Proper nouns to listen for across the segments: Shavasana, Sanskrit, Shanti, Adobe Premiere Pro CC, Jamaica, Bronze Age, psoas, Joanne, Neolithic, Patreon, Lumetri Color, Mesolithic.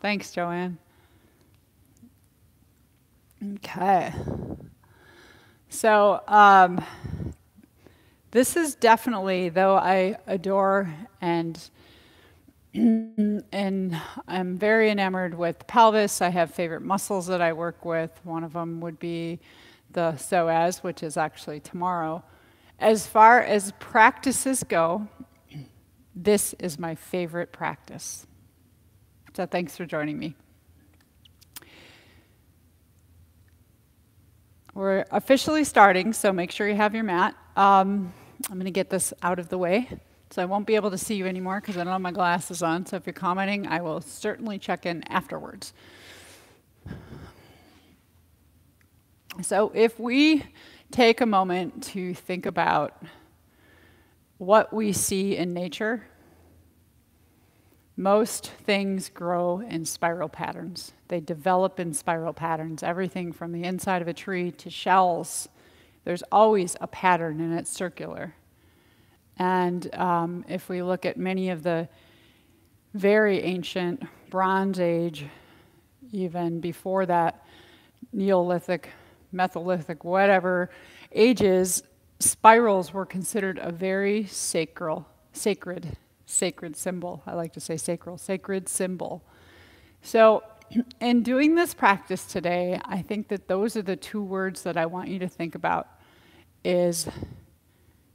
Thanks, Joanne. Okay. So this is definitely, though I adore and I'm very enamored with pelvis. I have favorite muscles that I work with. One of them would be the psoas, which is actually tomorrow. As far as practices go, this is my favorite practice. So thanks for joining me. We're officially starting, so make sure you have your mat. I'm going to get this out of the way, so I won't be able to see you anymore because I don't have my glasses on. So if you're commenting, I will certainly check in afterwards. So if we take a moment to think about what we see in nature, most things grow in spiral patterns. They develop in spiral patterns, everything from the inside of a tree to shells. There's always a pattern, and it's circular. And if we look at many of the very ancient Bronze Age, even before that, Neolithic, Mesolithic, whatever ages, spirals were considered a very sacred symbol. I like to say sacral, sacred symbol. So in doing this practice today, I think that those are the two words that I want you to think about, is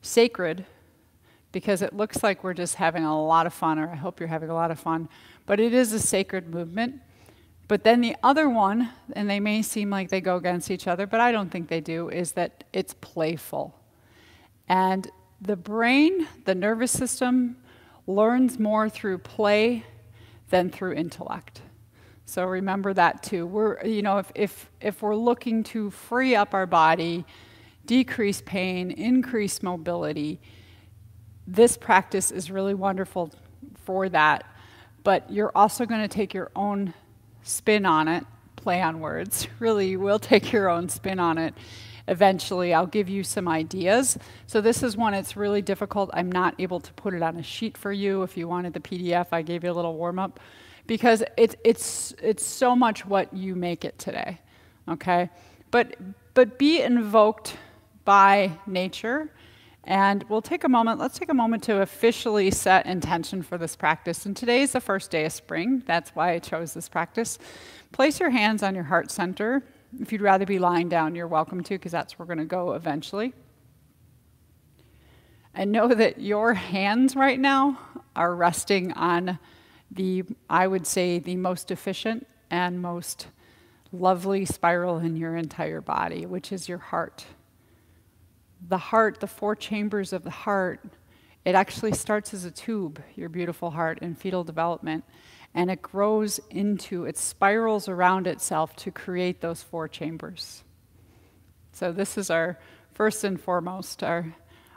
sacred, because it looks like we're just having a lot of fun, or I hope you're having a lot of fun, but it is a sacred movement. But then the other one, and they may seem like they go against each other, but I don't think they do, is that it's playful. And the brain, the nervous system, learns more through play than through intellect. So remember that too. We're, you know, if we're looking to free up our body, decrease pain, increase mobility, this practice is really wonderful for that. But you're also going to take your own spin on it, play on words. Really, you will take your own spin on it. Eventually, I'll give you some ideas. So this is one that's really difficult. I'm not able to put it on a sheet for you. If you wanted the PDF, I gave you a little warm-up, because it's so much what you make it today, okay? But be invoked by nature, and we'll take a moment. Let's take a moment to officially set intention for this practice. And today is the first day of spring. That's why I chose this practice. Place your hands on your heart center. If you'd rather be lying down, you're welcome to, because that's where we're going to go eventually. And know that your hands right now are resting on the, I would say, the most efficient and most lovely spiral in your entire body, which is your heart. The heart, the four chambers of the heart, it actually starts as a tube, your beautiful heart, in fetal development. And it grows into, it spirals around itself to create those four chambers. So this is our first and foremost, our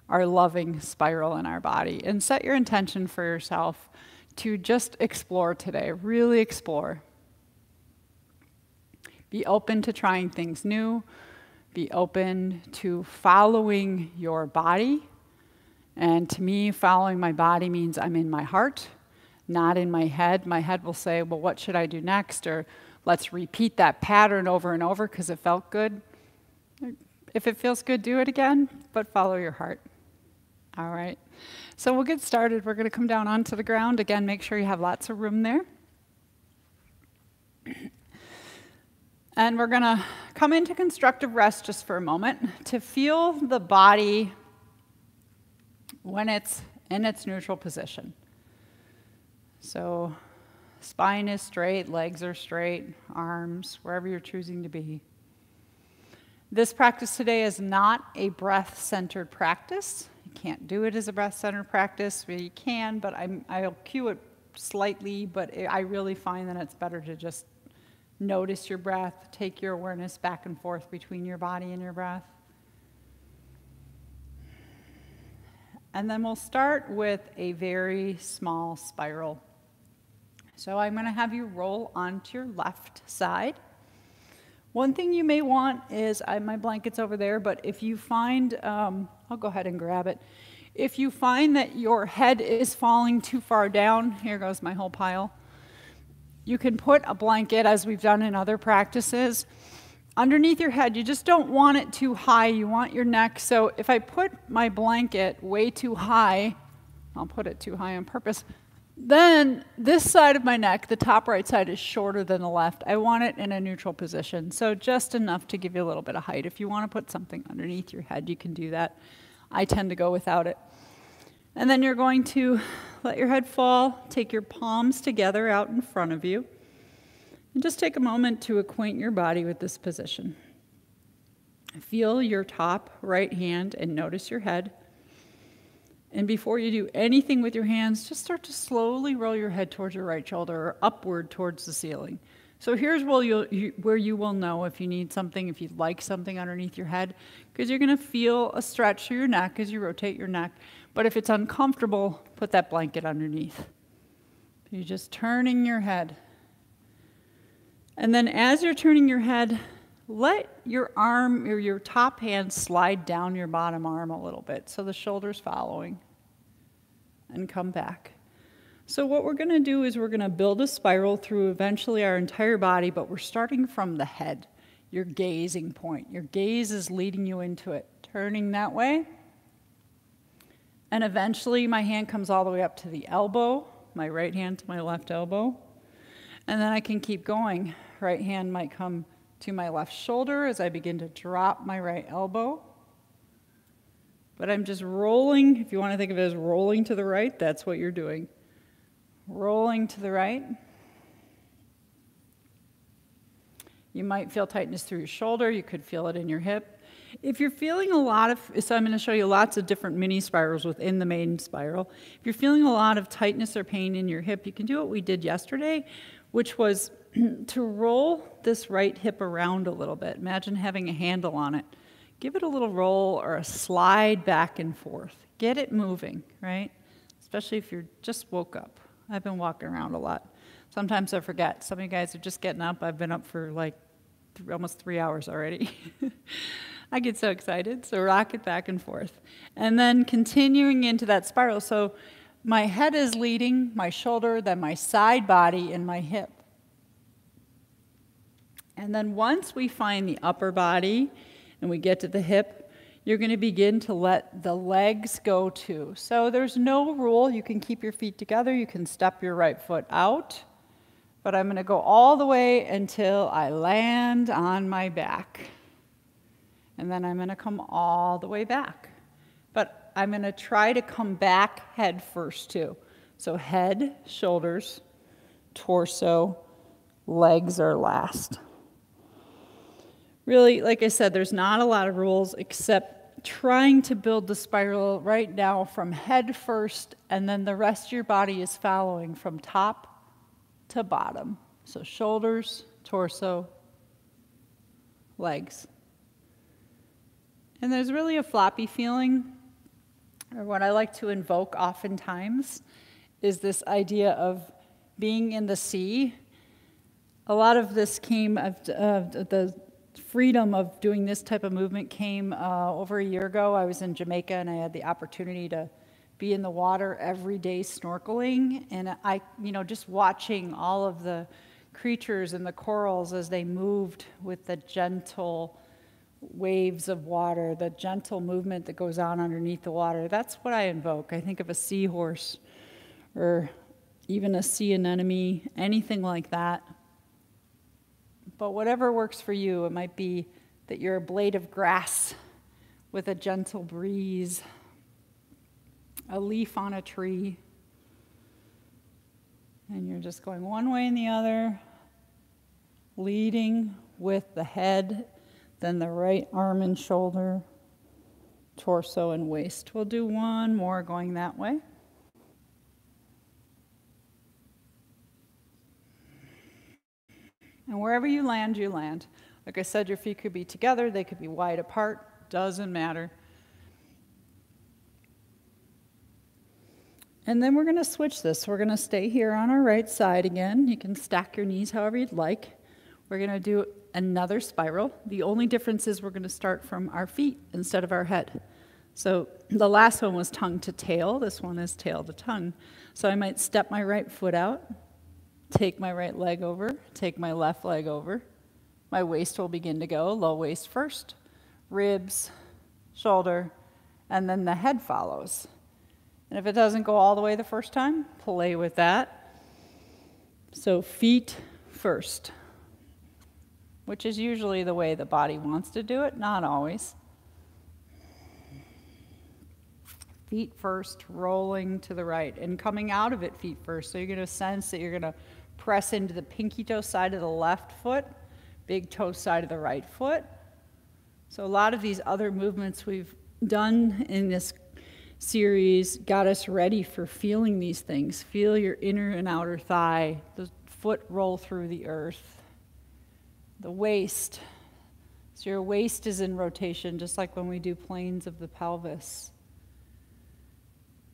loving spiral in our body. And set your intention for yourself to just explore today, really explore. Be open to trying things new. Be open to following your body. And to me, following my body means I'm in my heart, not in my head. My head will say, well, what should I do next? Or let's repeat that pattern over and over because it felt good. If it feels good, do it again, but follow your heart. All right. So we'll get started. We're going to come down onto the ground. Again, make sure you have lots of room there. And we're going to come into constructive rest just for a moment to feel the body when it's in its neutral position. So spine is straight, legs are straight, arms, wherever you're choosing to be. This practice today is not a breath-centered practice. You can't do it as a breath-centered practice. Well, you can, but I'll cue it slightly, but I really find that it's better to just notice your breath, take your awareness back and forth between your body and your breath. And then we'll start with a very small spiral. So I'm going to have you roll onto your left side. One thing you may want is, my blanket's over there, but if you find, I'll go ahead and grab it. If you find that your head is falling too far down, here goes my whole pile, You can put a blanket, as we've done in other practices, underneath your head. You just don't want it too high. You want your neck. So if I put my blanket way too high, I'll put it too high on purpose, then this side of my neck, the top right side, is shorter than the left. I want it in a neutral position, so just enough to give you a little bit of height. If you want to put something underneath your head, you can do that. I tend to go without it. And then you're going to let your head fall, take your palms together out in front of you, and just take a moment to acquaint your body with this position. Feel your top right hand and notice your head. And before you do anything with your hands, just start to slowly roll your head towards your right shoulder or upward towards the ceiling. So here's where you will know if you need something, if you'd like something underneath your head, because you're going to feel a stretch through your neck as you rotate your neck. But if it's uncomfortable, put that blanket underneath. You're just turning your head. And then as you're turning your head, let your arm or your top hand slide down your bottom arm a little bit, so the shoulder's following, and come back. So what we're going to do is we're going to build a spiral through eventually our entire body, but we're starting from the head, your gazing point. Your gaze is leading you into it, turning that way. And eventually my hand comes all the way up to the elbow, my right hand to my left elbow. And then I can keep going. Right hand might come to my left shoulder as I begin to drop my right elbow. But I'm just rolling. If you want to think of it as rolling to the right, that's what you're doing. Rolling to the right. You might feel tightness through your shoulder. You could feel it in your hip. If you're feeling a lot of, so I'm going to show you lots of different mini spirals within the main spiral. If you're feeling a lot of tightness or pain in your hip, you can do what we did yesterday, which was to roll this right hip around a little bit. Imagine having a handle on it. Give it a little roll or a slide back and forth. Get it moving, right? Especially if you're just woke up. I've been walking around a lot. Sometimes I forget. Some of you guys are just getting up. I've been up for like almost 3 hours already. I get so excited. So rock it back and forth. And then continuing into that spiral. So my head is leading, my shoulder, then my side body, and my hip. And then once we find the upper body and we get to the hip, you're going to begin to let the legs go too. So there's no rule. You can keep your feet together. You can step your right foot out. But I'm going to go all the way until I land on my back. And then I'm going to come all the way back. But I'm going to try to come back head first too. So head, shoulders, torso, legs are last. Really, like I said, there's not a lot of rules except trying to build the spiral right now from head first, and then the rest of your body is following from top to bottom. So shoulders, torso, legs. And there's really a floppy feeling, or what I like to invoke oftentimes, is this idea of being in the sea. A lot of this came of the freedom of doing this type of movement came over a year ago. I was in Jamaica and I had the opportunity to be in the water every day snorkeling, and I, you know, just watching all of the creatures and the corals as they moved with the gentle waves of water, the gentle movement that goes on underneath the water. That's what I invoke. I think of a seahorse or even a sea anemone, anything like that. But whatever works for you, it might be that you're a blade of grass with a gentle breeze, a leaf on a tree, and you're just going one way and the other, leading with the head, then the right arm and shoulder, torso and waist. We'll do one more going that way. And wherever you land, you land. Like I said, your feet could be together, they could be wide apart, doesn't matter. And then we're going to switch this. We're going to stay here on our right side again. You can stack your knees however you'd like. We're going to do another spiral. The only difference is we're going to start from our feet instead of our head. So the last one was tongue to tail. This one is tail to tongue. So I might step my right foot out, Take my right leg over, take my left leg over. My waist will begin to go, low waist first, ribs, shoulder, and then the head follows. And if it doesn't go all the way the first time, play with that. So feet first, which is usually the way the body wants to do it, not always. Feet first, rolling to the right, and coming out of it feet first. So you're going to sense that you're going to press into the pinky toe side of the left foot, big toe side of the right foot. So a lot of these other movements we've done in this series got us ready for feeling these things. Feel your inner and outer thigh, the foot roll through the earth, the waist. So your waist is in rotation, just like when we do planes of the pelvis.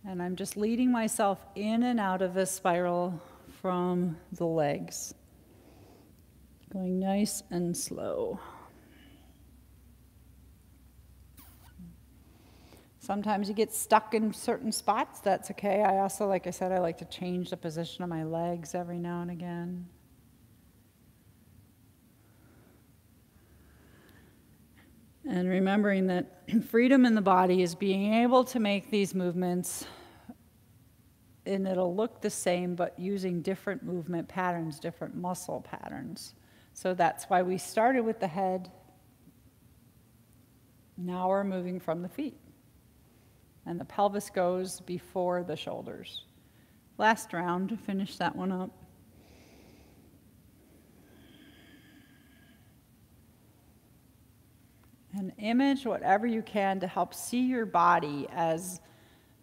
And I'm just leading myself in and out of this spiral from the legs. Going nice and slow. Sometimes you get stuck in certain spots, that's okay. I also, like I said, I like to change the position of my legs every now and again. And remembering that freedom in the body is being able to make these movements, and it'll look the same, but using different movement patterns, different muscle patterns. So that's why we started with the head. Now we're moving from the feet. And the pelvis goes before the shoulders. Last round, finish that one up. And image whatever you can to help see your body as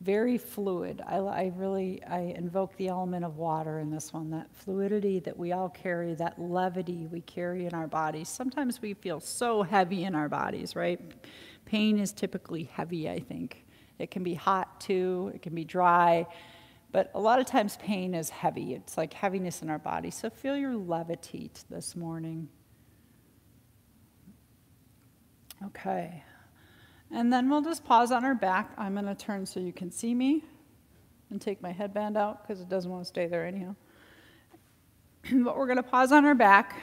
very fluid. I invoke the element of water in this one, that fluidity that we all carry, that levity we carry in our bodies. Sometimes we feel so heavy in our bodies, right? Pain is typically heavy, I think. It can be hot too, it can be dry, but a lot of times pain is heavy. It's like heaviness in our body. So feel your levity this morning. Okay, and then we'll just pause on our back. I'm going to turn so you can see me and take my headband out because it doesn't want to stay there anyhow. But we're going to pause on our back.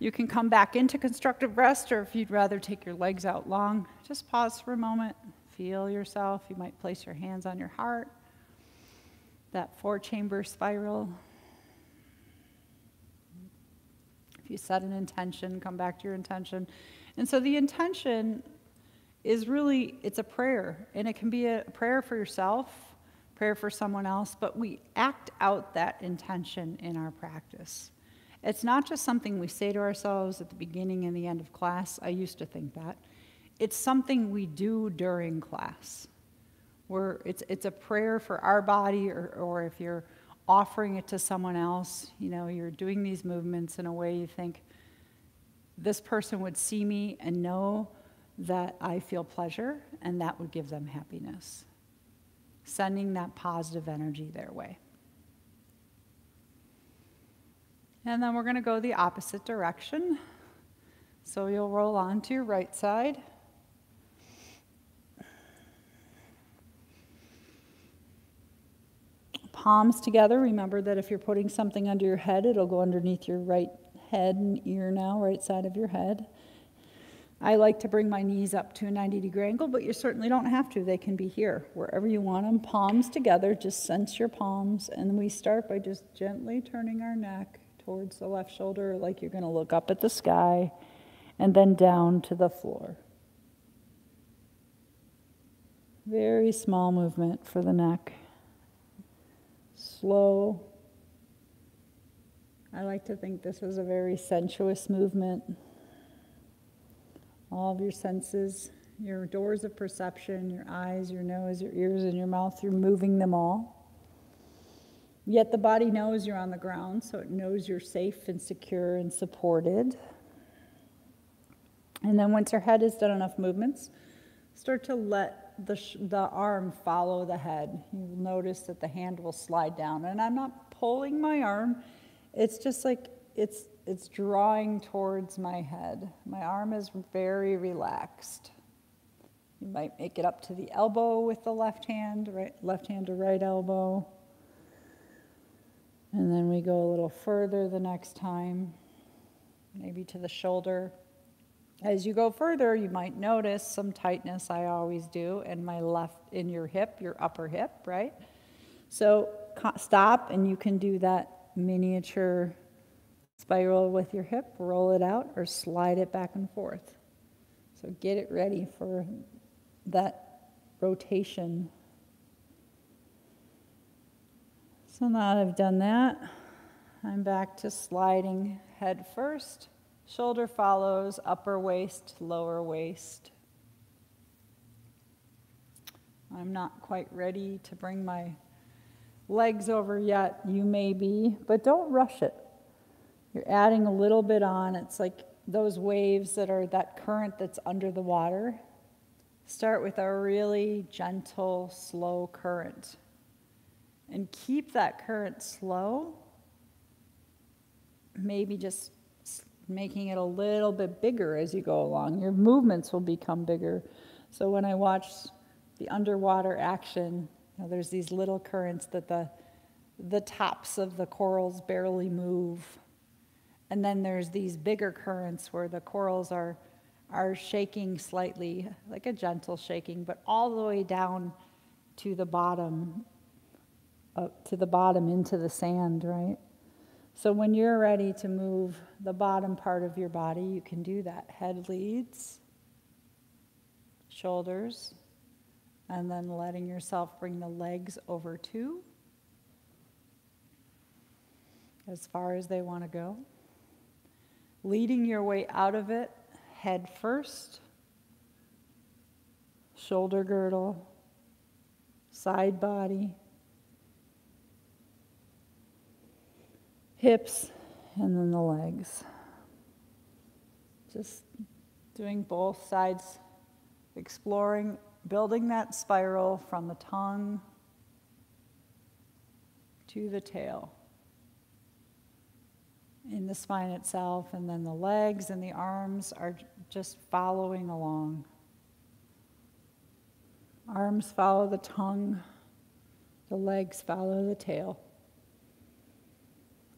You can come back into constructive rest, or if you'd rather take your legs out long, just pause for a moment. Feel yourself. You might place your hands on your heart, that four-chamber spiral. If you set an intention, come back to your intention. And so the intention is really, it's a prayer, and it can be a prayer for yourself, prayer for someone else, but we act out that intention in our practice. It's not just something we say to ourselves at the beginning and the end of class. I used to think that. It's something we do during class. It's a prayer for our body, or if you're offering it to someone else, you know, you're doing these movements in a way you think, this person would see me and know that I feel pleasure, and that would give them happiness. Sending that positive energy their way. And then we're going to go the opposite direction. So you'll roll on to your right side. Palms together. Remember that if you're putting something under your head, it'll go underneath your right head and ear now, right side of your head. I like to bring my knees up to a 90-degree angle, but you certainly don't have to. They can be here, wherever you want them. Palms together, just sense your palms. And we start by just gently turning our neck towards the left shoulder, like you're going to look up at the sky, and then down to the floor. Very small movement for the neck. Slow. I like to think this is a very sensuous movement. All of your senses, your doors of perception, your eyes, your nose, your ears, and your mouth, you're moving them all. Yet the body knows you're on the ground, so it knows you're safe and secure and supported. And then once your head has done enough movements, start to let the arm follow the head. You'll notice that the hand will slide down. And I'm not pulling my arm. It's just like it's drawing towards my head. My arm is very relaxed. You might make it up to the elbow with the left hand, right, left hand to right elbow. And then we go a little further the next time, maybe to the shoulder. As you go further, you might notice some tightness, I always do, in my left, in your hip, your upper hip, right? So stop, and you can do that miniature spiral with your hip, roll it out, or slide it back and forth. So get it ready for that rotation. So now that I've done that, I'm back to sliding head first. Shoulder follows, upper waist, lower waist. I'm not quite ready to bring my legs over yet. You may be, but don't rush it. You're adding a little bit on. It's like those waves that are that current that's under the water. Start with a really gentle, slow current. And keep that current slow. Maybe just making it a little bit bigger as you go along. Your movements will become bigger. So when I watch the underwater action, you know, there's these little currents that the tops of the corals barely move. And then there's these bigger currents where the corals are shaking slightly, like a gentle shaking, but all the way down to the bottom, up to the bottom into the sand, right? So when you're ready to move the bottom part of your body, you can do that. Head leads, shoulders, and then letting yourself bring the legs over too, as far as they want to go. Leading your way out of it, head first, shoulder girdle, side body, hips, and then the legs. Just doing both sides, exploring, building that spiral from the tongue to the tail, in the spine itself, and then the legs and the arms are just following along. Arms follow the tongue, the legs follow the tail.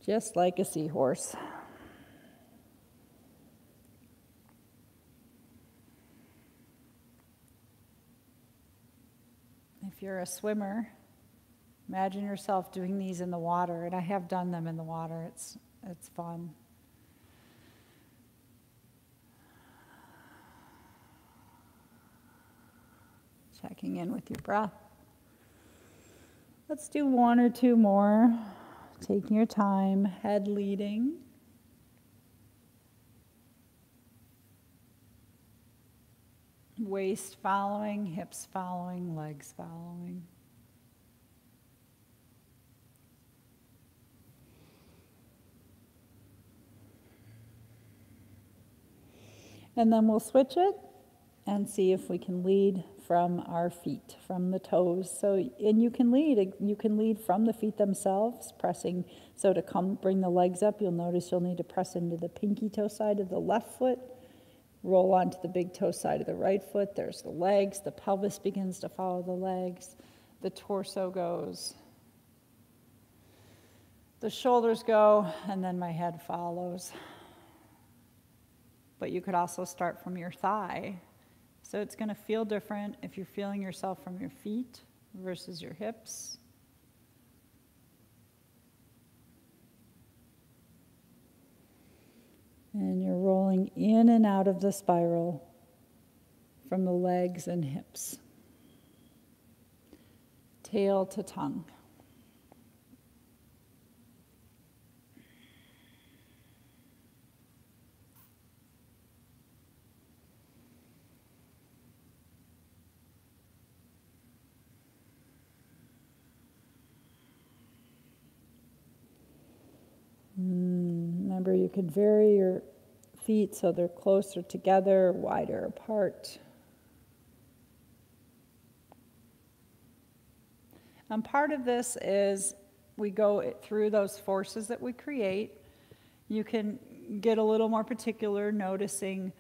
Just like a seahorse. If you're a swimmer, imagine yourself doing these in the water, and I have done them in the water. It's fun. Checking in with your breath. Let's do one or two more. Taking your time, head leading. Waist following, hips following, legs following. And then we'll switch it and see if we can lead from our feet, from the toes. So, and you can lead from the feet themselves, pressing. So to come, bring the legs up, you'll notice you'll need to press into the pinky toe side of the left foot, roll onto the big toe side of the right foot. There's the legs, the pelvis begins to follow the legs, the torso goes, the shoulders go, and then my head follows. But you could also start from your thigh. So it's going to feel different if you're feeling yourself from your feet versus your hips. And you're rolling in and out of the spiral from the legs and hips. Tail to tongue. Remember, you could vary your feet so they're closer together, wider apart. And part of this is we go through those forces that we create. You can get a little more particular, noticing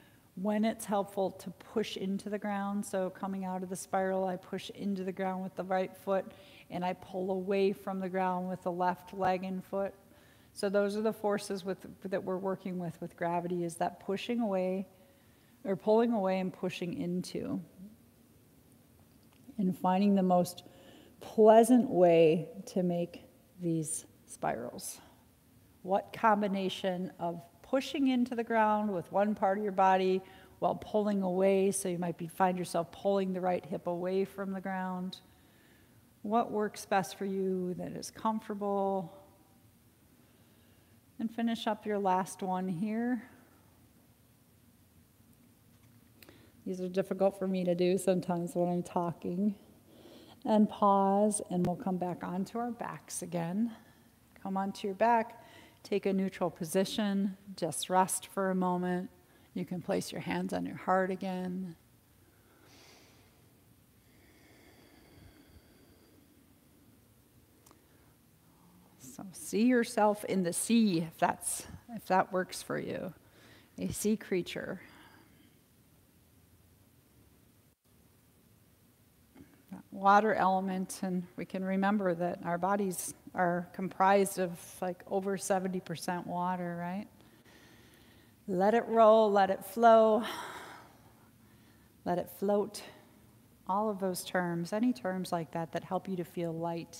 when it's helpful to push into the ground. So coming out of the spiral, I push into the ground with the right foot, and I pull away from the ground with the left leg and foot. So those are the forces that we're working with gravity, is that pushing away, or pulling away and pushing into. And finding the most pleasant way to make these spirals. What combination of pushing into the ground with one part of your body while pulling away, so you might find yourself pulling the right hip away from the ground. What works best for you that is comfortable? And finish up your last one here. These are difficult for me to do sometimes when I'm talking. And pause, and we'll come back onto our backs again. Come onto your back, take a neutral position, just rest for a moment. You can place your hands on your heart again. So see yourself in the sea, if that works for you, a sea creature. Water element, and we can remember that our bodies are comprised of like over 70% water, right? Let it roll, let it flow, let it float. All of those terms, any terms like that that help you to feel light.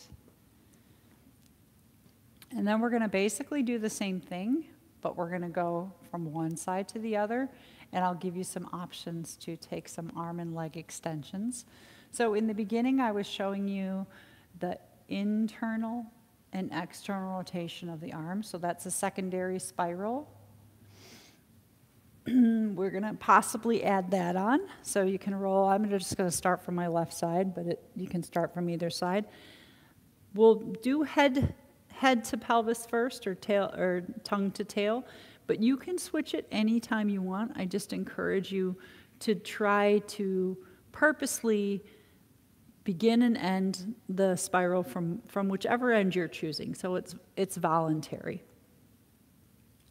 And then we're going to basically do the same thing, but we're going to go from one side to the other, and I'll give you some options to take some arm and leg extensions. So in the beginning, I was showing you the internal and external rotation of the arm. So that's a secondary spiral. We're going to possibly add that on. So you can roll. I'm just going to start from my left side, but you can start from either side. We'll do head to pelvis first, or tail, or tongue to tail. But you can switch it anytime you want. I just encourage you to try to purposely begin and end the spiral from whichever end you're choosing. So it's voluntary.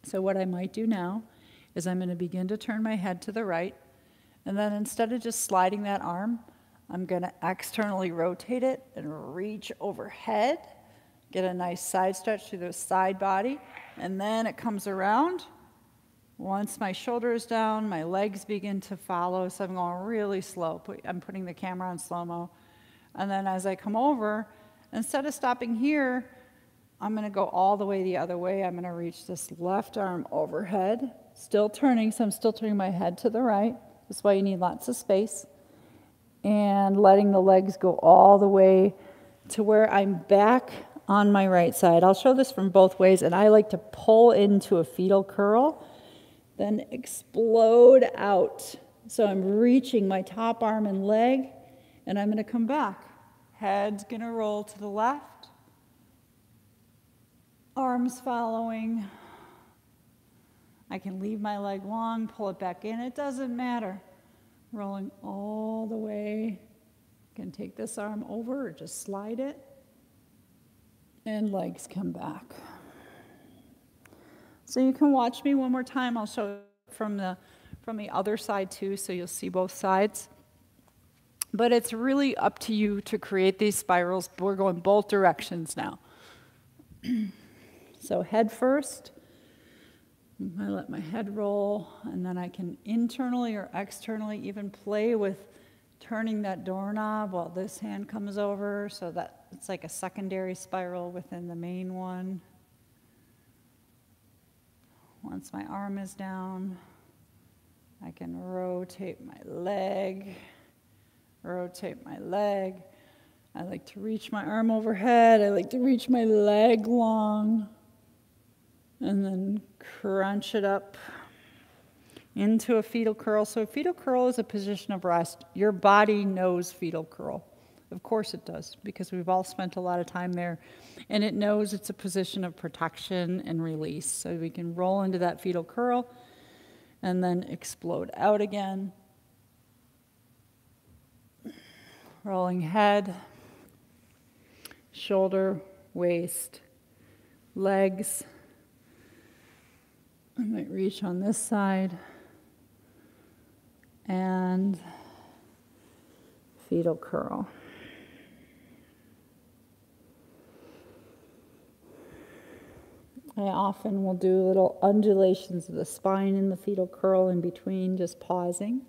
So what I might do now is I'm going to begin to turn my head to the right, and then instead of just sliding that arm, I'm going to externally rotate it and reach overhead, get a nice side stretch through the side body, and then it comes around. Once my shoulder is down, my legs begin to follow, so I'm going really slow. I'm putting the camera on slow-mo. And then as I come over, instead of stopping here, I'm going to go all the way the other way. I'm going to reach this left arm overhead, still turning, so I'm still turning my head to the right. That's why you need lots of space. And letting the legs go all the way to where I'm back on my right side. I'll show this from both ways, and I like to pull into a fetal curl, then explode out. So I'm reaching my top arm and leg, and I'm gonna come back. Head's gonna roll to the left, arms following. I can leave my leg long, pull it back in, it doesn't matter. Rolling all the way. Can take this arm over or just slide it, and legs come back. So you can watch me one more time. I'll show from the other side too, so you'll see both sides. But it's really up to you to create these spirals. We're going both directions now. So head first. I let my head roll, and then I can internally or externally even play with turning that doorknob while this hand comes over, so that it's like a secondary spiral within the main one. Once my arm is down, I can rotate my leg. I like to reach my arm overhead. I like to reach my leg long, and then crunch it up into a fetal curl. So a fetal curl is a position of rest. Your body knows fetal curl. Of course it does, because we've all spent a lot of time there, and it knows it's a position of protection and release. So we can roll into that fetal curl and then explode out again. Rolling head, shoulder, waist, legs. I might reach on this side. and fetal curl. I often will do little undulations of the spine in the fetal curl in between, just pausing.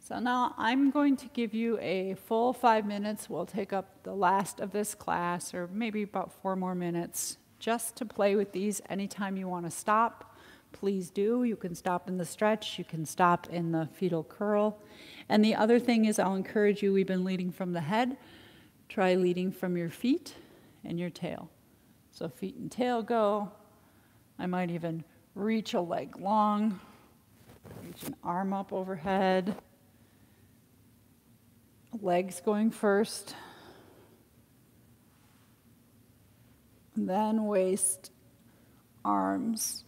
So now I'm going to give you a full 5 minutes. We'll take up the last of this class, or maybe about 4 more minutes, just to play with these. Anytime you want to stop, please do. You can stop in the stretch. You can stop in the fetal curl. And the other thing is, I'll encourage you, we've been leading from the head. Try leading from your feet and your tail. So feet and tail go. I might even reach a leg long, reach an arm up overhead. Legs going first. Then waist, arms.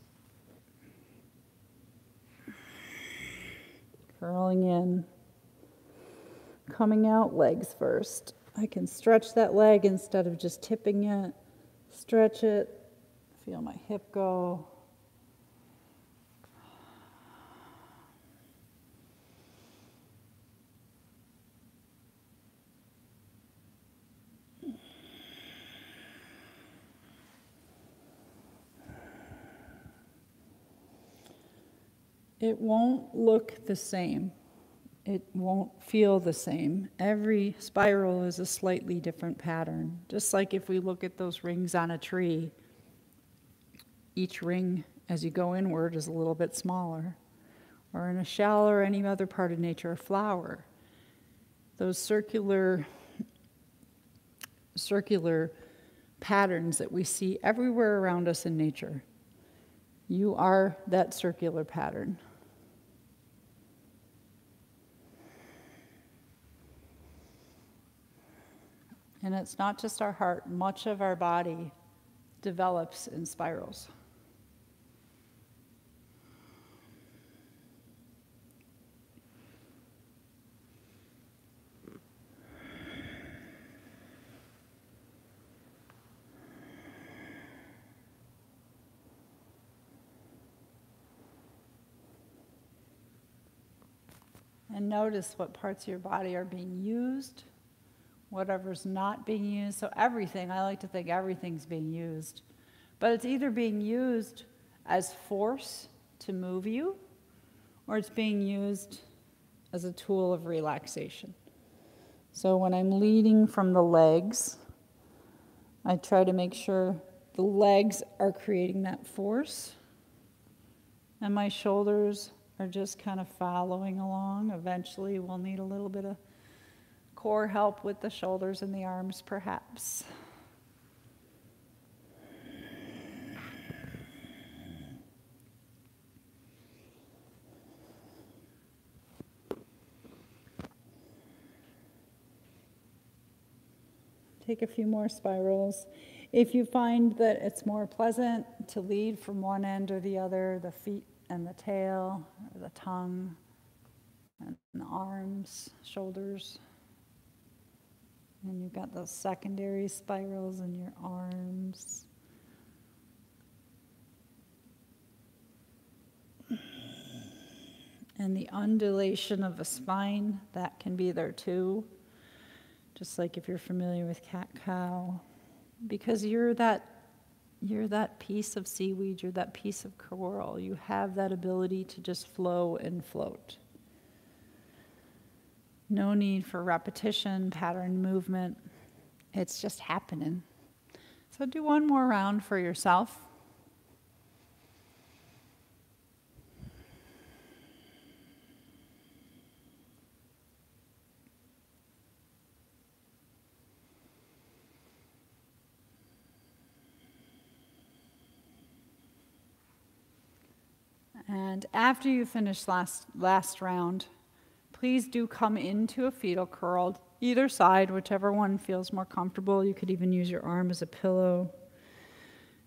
Curling in. Coming out, legs first. I can stretch that leg instead of just tipping it. Stretch it, feel my hip go. It won't look the same. It won't feel the same. Every spiral is a slightly different pattern. Just like if we look at those rings on a tree, each ring as you go inward is a little bit smaller. Or in a shell or any other part of nature, a flower. Those circular patterns that we see everywhere around us in nature. You are that circular pattern. And it's not just our heart, much of our body develops in spirals. And notice what parts of your body are being used. Whatever's not being used. So everything, I like to think everything's being used. But it's either being used as force to move you, or it's being used as a tool of relaxation. So when I'm leading from the legs, I try to make sure the legs are creating that force, and my shoulders are just kind of following along. Eventually, we'll need a little bit of core help with the shoulders and the arms, perhaps. Take a few more spirals. If you find that it's more pleasant to lead from one end or the other, the feet and the tail, or the tongue, and the arms, shoulders. And you've got those secondary spirals in your arms. And the undulation of the spine, that can be there too. Just like if you're familiar with cat-cow. Because you're that piece of seaweed, you're that piece of coral. You have that ability to just flow and float. No need for repetition, pattern movement. It's just happening. So do one more round for yourself. And after you finish last round, please do come into a fetal curl, either side, whichever one feels more comfortable. You could even use your arm as a pillow.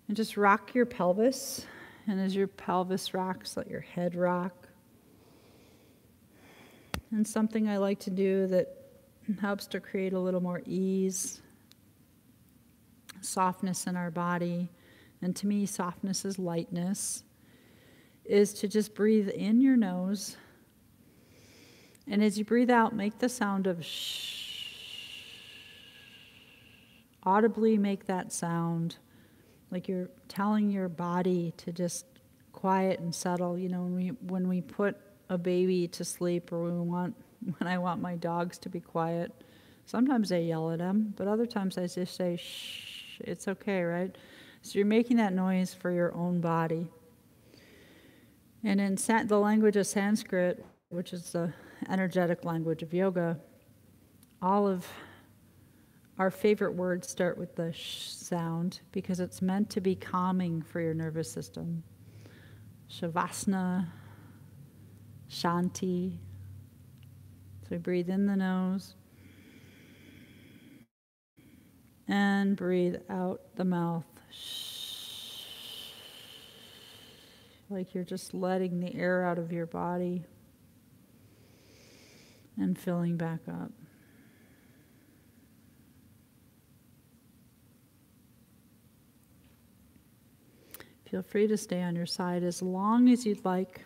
And just rock your pelvis. And as your pelvis rocks, let your head rock. And something I like to do that helps to create a little more ease, softness in our body, and to me, softness is lightness, is to just breathe in your nose And as you breathe out, make the sound of shh. Audibly make that sound, like you're telling your body to just quiet and settle. You know, when we put a baby to sleep, or when I want my dogs to be quiet, sometimes I yell at them, but other times I just say, shh, it's okay, right? So you're making that noise for your own body. And in the language of Sanskrit, which is the energetic language of yoga, all of our favorite words start with the sh sound because it's meant to be calming for your nervous system. Shavasana, Shanti. So we breathe in the nose and breathe out the mouth. Like you're just letting the air out of your body and filling back up. Feel free to stay on your side as long as you'd like,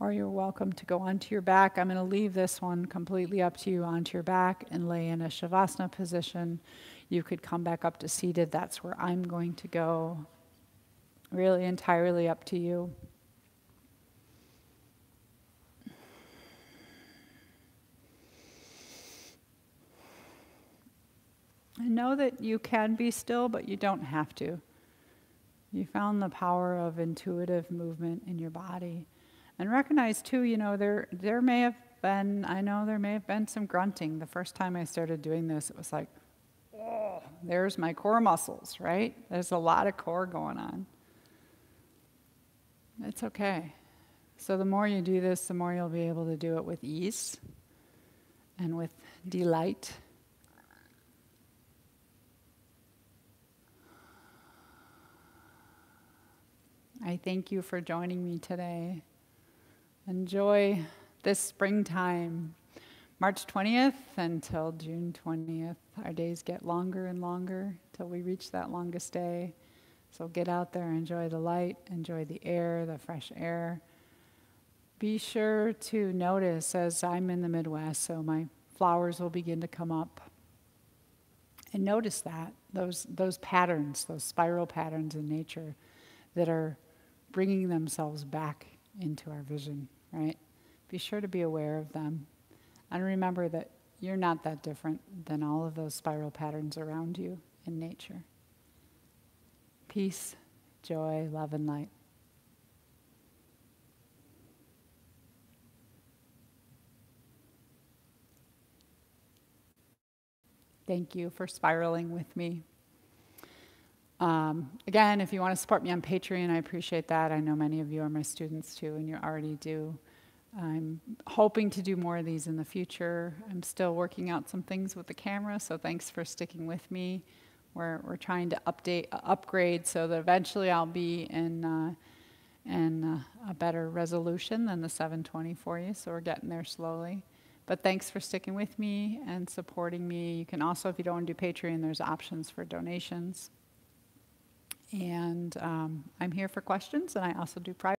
or you're welcome to go onto your back. I'm going to leave this one completely up to you, onto your back, and lay in a Shavasana position. You could come back up to seated. That's where I'm going to go. Really entirely up to you. I know that you can be still, but you don't have to. You found the power of intuitive movement in your body. And recognize too, you know, there may have been some grunting. The first time I started doing this, it was like, oh, there's my core muscles, right? There's a lot of core going on. It's okay. So the more you do this, the more you'll be able to do it with ease and with delight. I thank you for joining me today. Enjoy this springtime, March 20th until June 20th. Our days get longer and longer till we reach that longest day. So get out there, enjoy the light, enjoy the air, the fresh air. Be sure to notice, as I'm in the Midwest, so my flowers will begin to come up. And notice that, those patterns, those spiral patterns in nature that are bringing themselves back into our vision, right? Be sure to be aware of them. And remember that you're not that different than all of those spiral patterns around you in nature. Peace, joy, love, and light. Thank you for spiraling with me. Again, if you want to support me on Patreon, I appreciate that. I know many of you are my students too, and you already do. I'm hoping to do more of these in the future. I'm still working out some things with the camera, so thanks for sticking with me. We're trying to upgrade so that eventually I'll be in a better resolution than the 720 for you, so we're getting there slowly. But thanks for sticking with me and supporting me. You can also, if you don't want to do Patreon, there's options for donations. And I'm here for questions, and I also do private.